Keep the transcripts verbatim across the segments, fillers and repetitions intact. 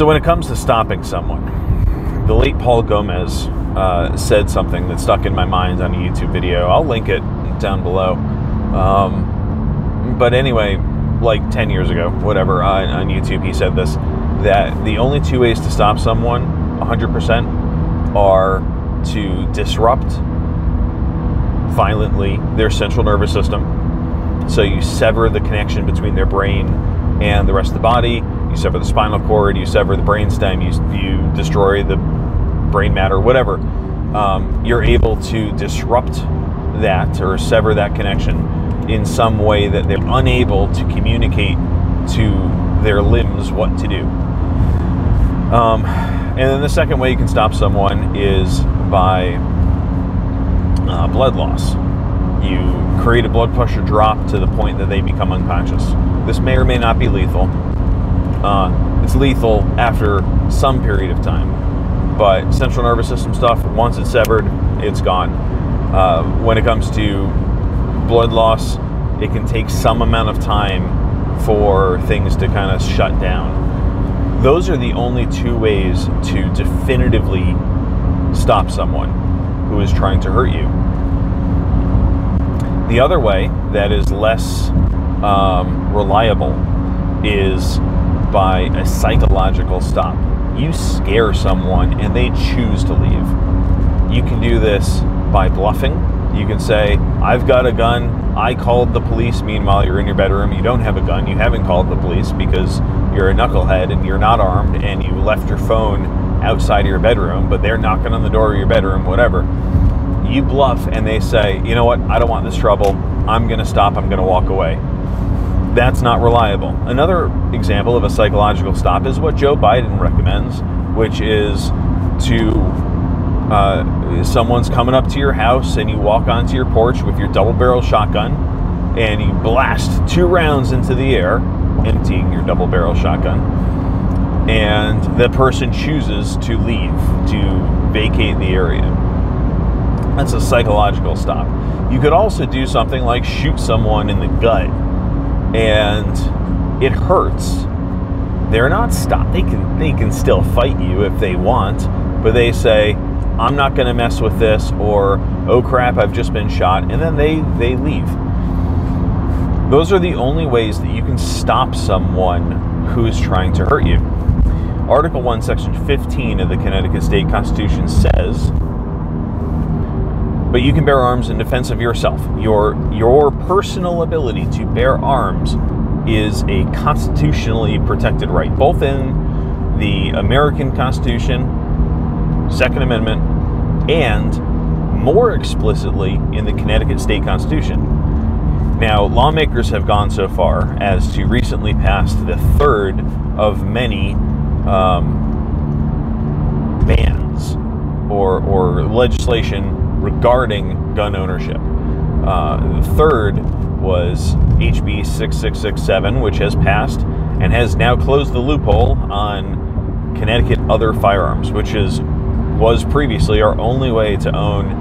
So when it comes to stopping someone, the late Paul Gomez uh, said something that stuck in my mind on a YouTube video. I'll link it down below. Um, but anyway, like ten years ago, whatever, on, on YouTube, he said this, that the only two ways to stop someone one hundred percent are to disrupt violently their central nervous system. So you sever the connection between their brain and the rest of the body. You sever the spinal cord, you sever the brainstem, you, you destroy the brain matter, whatever. Um, you're able to disrupt that or sever that connection in some way that they're unable to communicate to their limbs what to do. Um, and then the second way you can stop someone is by uh, blood loss. You create a blood pressure drop to the point that they become unconscious. This may or may not be lethal. Uh, it's lethal after some period of time, but central nervous system stuff, once it's severed, it's gone. Uh, when it comes to blood loss, it can take some amount of time for things to kind of shut down. Those are the only two ways to definitively stop someone who is trying to hurt you. The other way that is less um, reliable is by a psychological stop. You scare someone and they choose to leave. You can do this by bluffing. You can say, I've got a gun, I called the police. Meanwhile, you're in your bedroom, you don't have a gun, you haven't called the police because you're a knucklehead and you're not armed and you left your phone outside of your bedroom, but they're knocking on the door of your bedroom, whatever. You bluff and they say, you know what, I don't want this trouble, I'm gonna stop, I'm gonna walk away. That's not reliable. Another example of a psychological stop is what Joe Biden recommends, which is to, uh, someone's coming up to your house and you walk onto your porch with your double barrel shotgun and you blast two rounds into the air, emptying your double barrel shotgun, and the person chooses to leave, to vacate the area. That's a psychological stop. You could also do something like shoot someone in the gut, and it hurts. They're not stopped. They can, they can still fight you if they want, but they say, I'm not gonna mess with this, or, oh crap, I've just been shot, and then they, they leave. Those are the only ways that you can stop someone who's trying to hurt you. Article one, section fifteen of the Connecticut State Constitution says, but you can bear arms in defense of yourself. Your, your personal ability to bear arms is a constitutionally protected right, both in the American Constitution, Second Amendment, and more explicitly in the Connecticut State Constitution. Now, lawmakers have gone so far as to recently pass the third of many um, bans or, or legislation regarding gun ownership. Uh, the third was H B six six six seven, which has passed and has now closed the loophole on Connecticut other firearms, which is was previously our only way to own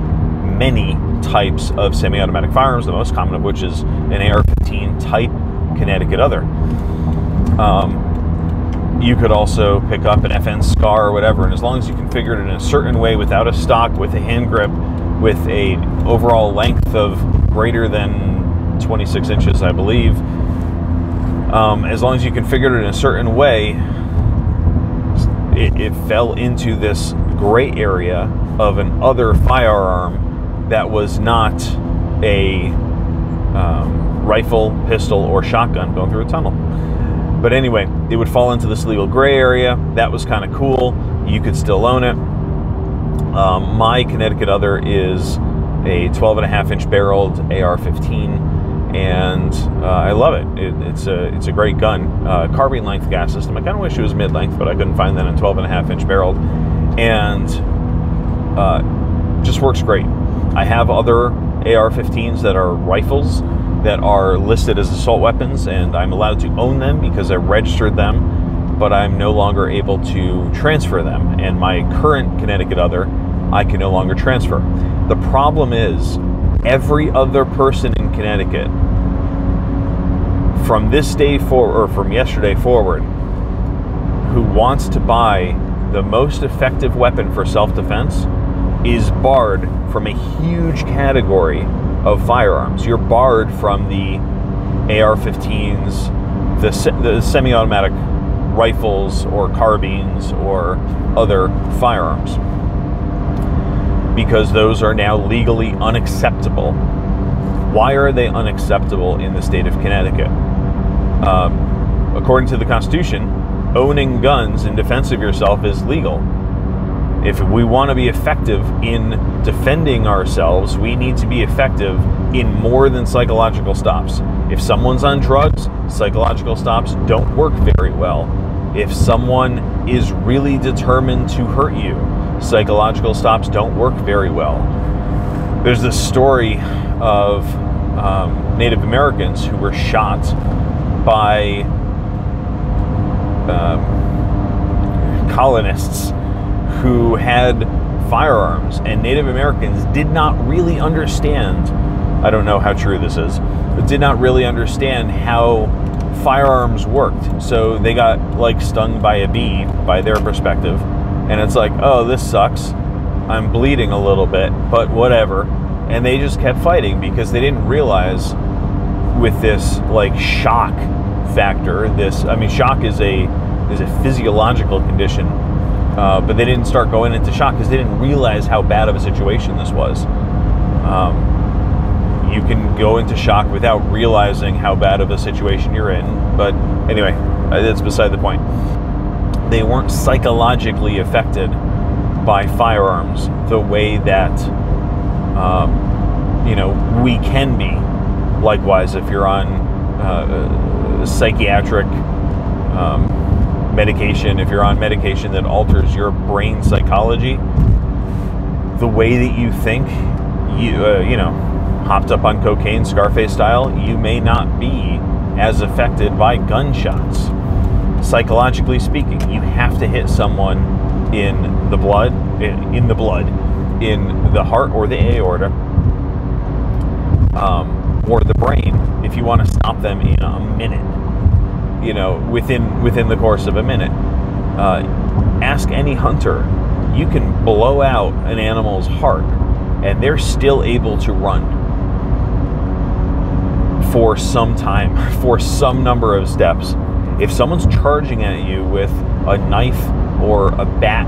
many types of semi-automatic firearms, the most common of which is an A R fifteen type Connecticut other. Um, You could also pick up an F N Scar or whatever, and as long as you configure it in a certain way without a stock, with a hand grip, with a overall length of greater than twenty-six inches, I believe, um, as long as you configured it in a certain way, it, it fell into this gray area of an other firearm that was not a um, rifle, pistol, or shotgun going through a tunnel. But anyway, it would fall into this legal gray area. That was kind of cool. You could still own it. Um, my Connecticut other is a twelve and a half inch barreled A R fifteen, and uh, I love it. it. It's a it's a great gun. Uh, carbine length gas system. I kind of wish it was mid length, but I couldn't find that in twelve and a half inch barreled, and uh, just works great. I have other A R fifteens that are rifles that are listed as assault weapons, and I'm allowed to own them because I registered them, but I'm no longer able to transfer them. And my current Connecticut other, I can no longer transfer. The problem is every other person in Connecticut from this day forward, or from yesterday forward, who wants to buy the most effective weapon for self-defense is barred from a huge category of firearms. You're barred from the A R fifteens, the, se the semi-automatic rifles or carbines or other firearms, because those are now legally unacceptable. Why are they unacceptable in the state of Connecticut? Um, according to the Constitution, owning guns in defense of yourself is legal. If we want to be effective in defending ourselves, we need to be effective in more than psychological stops. If someone's on drugs, psychological stops don't work very well. If someone is really determined to hurt you, psychological stops don't work very well. There's this story of um, Native Americans who were shot by um, colonists who had firearms, and Native Americans did not really understand, I don't know how true this is, but did not really understand how firearms worked. So they got like stung by a bee, by their perspective. And it's like, oh, this sucks. I'm bleeding a little bit, but whatever. And they just kept fighting because they didn't realize with this like shock factor, this, I mean, shock is a, is a physiological condition. Uh, but they didn't start going into shock because they didn't realize how bad of a situation this was. Um, you can go into shock without realizing how bad of a situation you're in. But anyway, that's beside the point. They weren't psychologically affected by firearms the way that, um, you know, we can be. Likewise, if you're on uh, psychiatric um medication, if you're on medication that alters your brain psychology, the way that you think, you uh, you know, hopped up on cocaine, Scarface style, you may not be as affected by gunshots. Psychologically speaking, you have to hit someone in the blood, in the blood, in the heart or the aorta, um, or the brain, if you want to stop them in a minute. You know, within within the course of a minute. Uh, ask any hunter. You can blow out an animal's heart, and they're still able to run for some time, for some number of steps. If someone's charging at you with a knife or a bat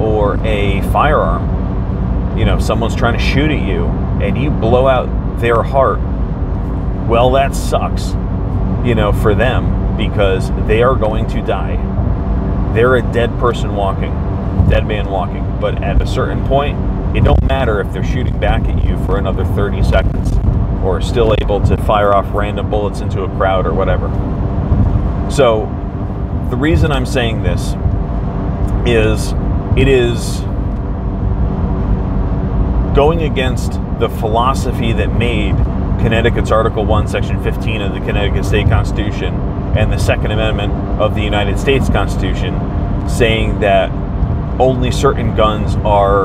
or a firearm, you know, if someone's trying to shoot at you, and you blow out their heart, well, that sucks, you know, for them, because they are going to die. They're a dead person walking, dead man walking. But at a certain point, it don't matter if they're shooting back at you for another thirty seconds or still able to fire off random bullets into a crowd or whatever. So the reason I'm saying this is it is going against the philosophy that made Connecticut's Article one, Section fifteen of the Connecticut State Constitution and the Second Amendment of the United States Constitution, saying that only certain guns are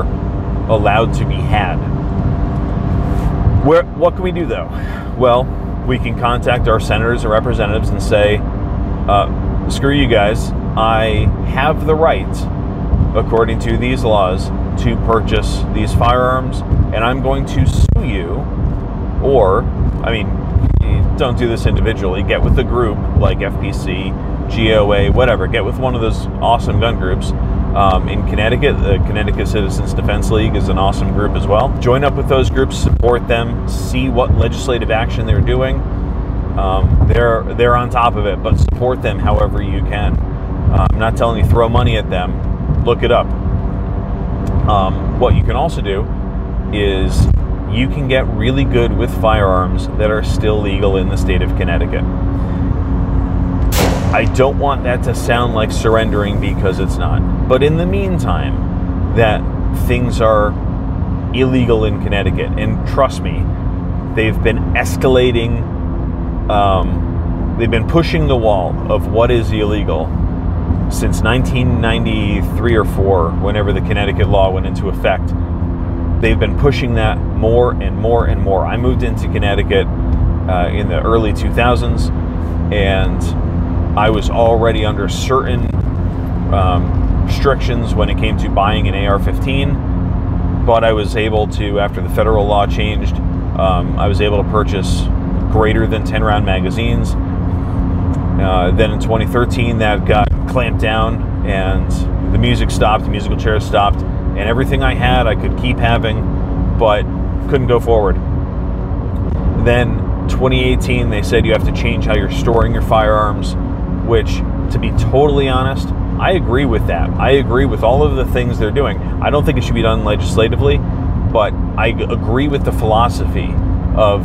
allowed to be had. Where, what can we do, though? Well, we can contact our senators and representatives and say, uh, screw you guys, I have the right, according to these laws, to purchase these firearms, and I'm going to sue you, or, I mean, don't do this individually. Get with a group like F P C, G O A, whatever. Get with one of those awesome gun groups. Um, in Connecticut, the Connecticut Citizens Defense League is an awesome group as well. Join up with those groups, support them, see what legislative action they're doing. Um, they're, they're on top of it, but support them however you can. Uh, I'm not telling you throw money at them. Look it up. Um, what you can also do is you can get really good with firearms that are still legal in the state of Connecticut. I don't want that to sound like surrendering, because it's not. But in the meantime, that things are illegal in Connecticut. And trust me, they've been escalating, um, they've been pushing the wall of what is illegal since nineteen ninety-three or four, whenever the Connecticut law went into effect. They've been pushing that more and more and more. I moved into Connecticut uh, in the early two thousands, and I was already under certain um, restrictions when it came to buying an A R fifteen, but I was able to, after the federal law changed, um, I was able to purchase greater than ten round magazines. Uh, then in twenty thirteen, that got clamped down, and the music stopped, the musical chairs stopped, and everything I had I could keep having, but couldn't go forward. Then twenty eighteen, they said you have to change how you're storing your firearms, which, to be totally honest, I agree with that. I agree with all of the things they're doing. I don't think it should be done legislatively, but I agree with the philosophy of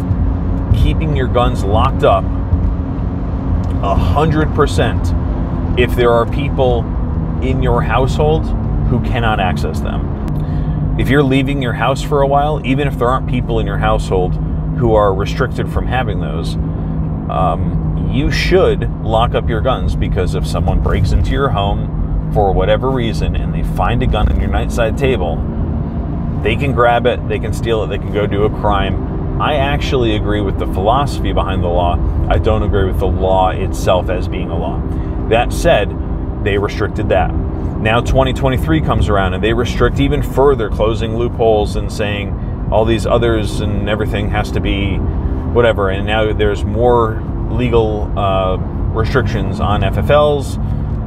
keeping your guns locked up one hundred percent if there are people in your household who cannot access them. If you're leaving your house for a while, even if there aren't people in your household who are restricted from having those, um, you should lock up your guns, because if someone breaks into your home for whatever reason and they find a gun on your nightside table, they can grab it, they can steal it, they can go do a crime. I actually agree with the philosophy behind the law. I don't agree with the law itself as being a law. That said, they restricted that. Now twenty twenty-three comes around and they restrict even further, closing loopholes and saying all these others and everything has to be whatever. And now there's more legal uh, restrictions on F F Ls.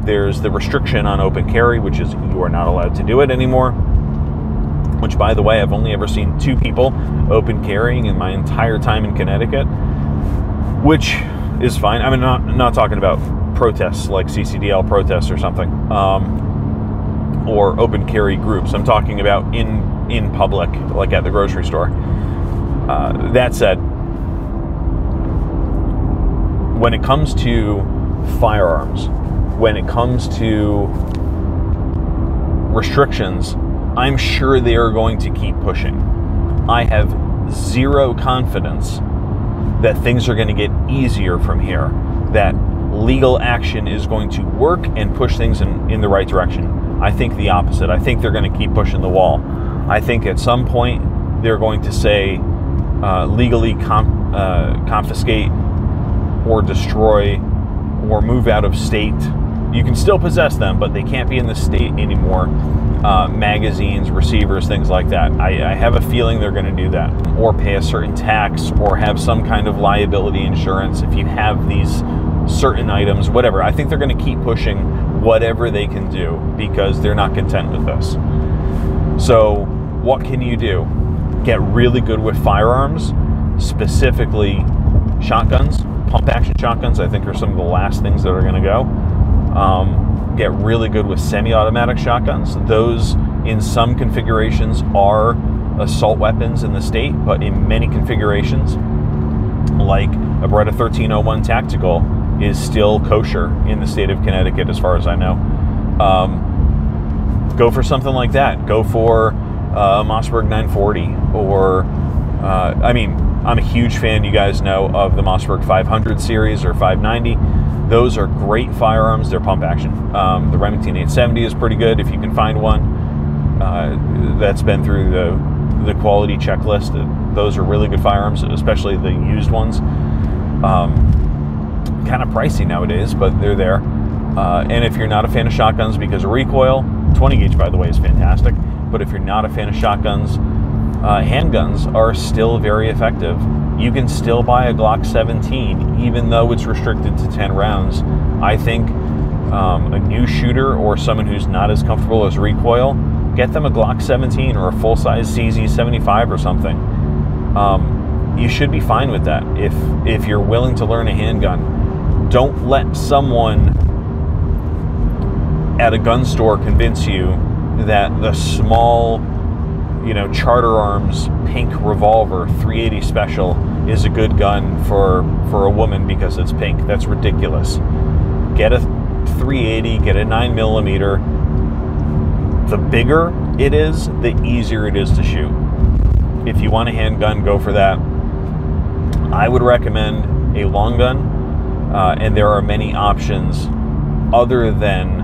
There's the restriction on open carry, which is you are not allowed to do it anymore. Which, by the way, I've only ever seen two people open carrying in my entire time in Connecticut, which is fine. I mean, not, not talking about protests like C C D L protests or something, um, or open carry groups. I'm talking about in in public, like at the grocery store. Uh, that said, when it comes to firearms, when it comes to restrictions, I'm sure they are going to keep pushing. I have zero confidence that things are going to get easier from here, that legal action is going to work and push things in, in the right direction. I think the opposite. I think they're going to keep pushing the wall. I think at some point they're going to say uh, legally com- uh, confiscate or destroy or move out of state. You can still possess them, but they can't be in the state anymore. Uh, magazines, receivers, things like that. I, I have a feeling they're going to do that, or pay a certain tax, or have some kind of liability insurance if you have these certain items, whatever. I think they're going to keep pushing whatever they can do, because they're not content with this. So what can you do? Get really good with firearms, specifically shotguns. Pump action shotguns, I think, are some of the last things that are going to go. Um, get really good with semi-automatic shotguns. Those, in some configurations, are assault weapons in the state, but in many configurations, like a Beretta thirteen oh one Tactical, is still kosher in the state of Connecticut, as far as I know. Um, Go for something like that. Go for uh, Mossberg nine forty, or uh, I mean, I'm a huge fan, you guys know, of the Mossberg five hundred series or five ninety. Those are great firearms. They're pump action. Um, the Remington eight seventy is pretty good if you can find one. Uh, that's been through the the quality checklist. Those are really good firearms, especially the used ones. Um, kind of pricey nowadays, but they're there. Uh, and if you're not a fan of shotguns because of recoil, twenty gauge, by the way, is fantastic. But if you're not a fan of shotguns, uh, handguns are still very effective. You can still buy a Glock seventeen, even though it's restricted to ten rounds. I think um, a new shooter or someone who's not as comfortable as recoil, get them a Glock seventeen or a full-size C Z seventy-five or something. Um, you should be fine with that if if you're willing to learn a handgun. Don't let someone at a gun store convince you that the small, you know, Charter Arms pink revolver three eighty special is a good gun for for a woman because it's pink. That's ridiculous. Get a three eighty, get a nine millimeter. The bigger it is, the easier it is to shoot. If you want a handgun, go for that. I would recommend a long gun, uh, and there are many options other than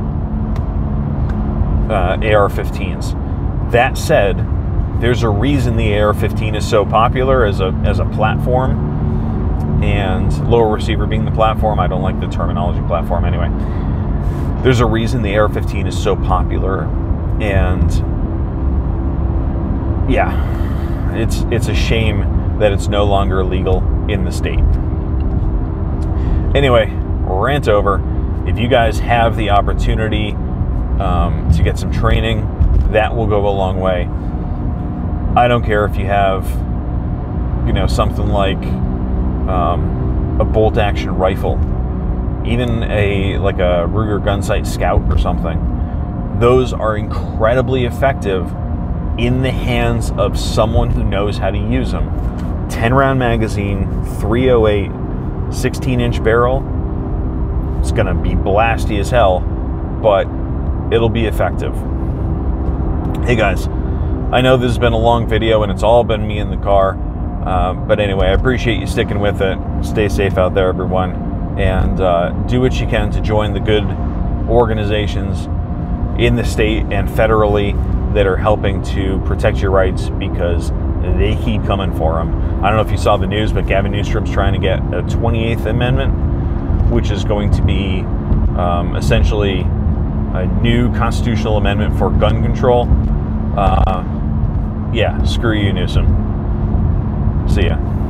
Uh, A R fifteens. That said, there's a reason the A R fifteen is so popular as a as a platform, and lower receiver being the platform. I don't like the terminology platform anyway. There's a reason the A R fifteen is so popular, and yeah, it's it's a shame that it's no longer legal in the state. Anyway, rant over. If you guys have the opportunity um, to get some training, that will go a long way. I don't care if you have, you know, something like um, a bolt-action rifle, even a like a Ruger Gunsight Scout or something. Those are incredibly effective in the hands of someone who knows how to use them. ten round magazine, three oh eight, sixteen inch barrel. It's gonna be blasty as hell, but it'll be effective. Hey guys, I know this has been a long video and it's all been me in the car, uh, but anyway, I appreciate you sticking with it. Stay safe out there, everyone, and uh, do what you can to join the good organizations in the state and federally that are helping to protect your rights, because they keep coming for them. I don't know if you saw the news, but Gavin Newsom's trying to get a twenty-eighth amendment, which is going to be um, essentially a new constitutional amendment for gun control. Uh, yeah, screw you, Newsom. See ya.